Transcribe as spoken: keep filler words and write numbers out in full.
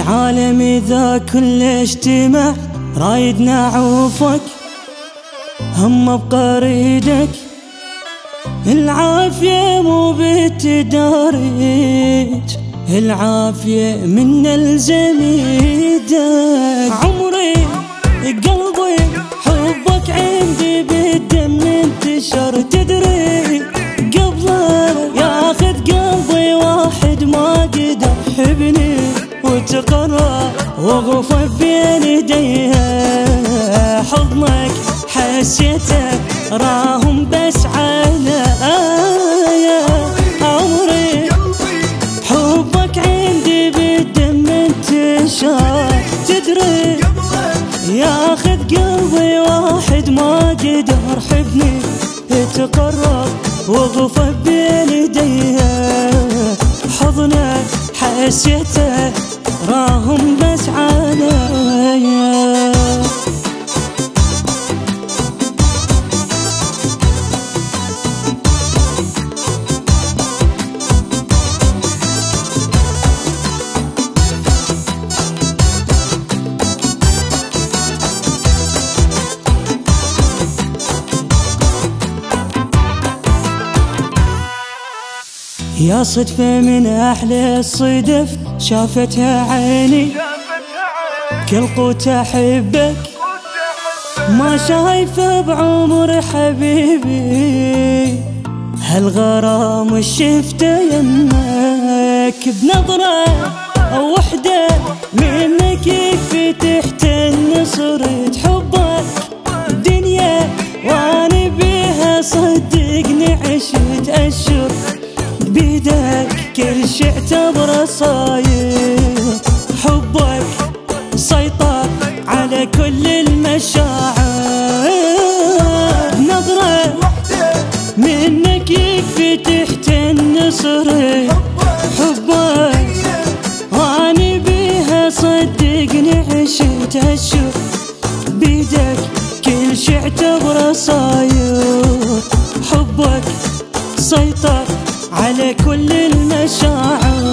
العالم إذا كل اجتمع رايدنا عوفك هم بقريدك، العافية مو بالتداريج، العافية من الزميدك. عمري قلبي حبك عندي بالدم انتشر، تدري قبله ياخذ قلبي واحد ما قدر حبني وتقرر وغفر بين يديها. حضنك حسيته راهم بس على آية، عمري حبك عندي بالدم انتشر، تدري ياخذ قلبي واحد ما قدر حبني تقرب وغفر بين يديها. حضنك حسيته راهم بس عليا، يا صدفة من أحلى الصدف شافتها عيني، كل قوت أحبك ما شايفه بعمر حبيبي، هالغرام شفته يمك بنظرة وحدة منك يكفي تحت النصر. حبك دنيا وأنا بيها صدقني عشت أشهر بيدك، كل شي اعتبره صاير، حبك سيطر على كل المشاعر، نظرة منك يكفي تحت النصر. حبك وأنا بيها صدقني عشت هالشوق، بيدك كل شي اعتبره صاير، حبك سيطر على كل المشاعر.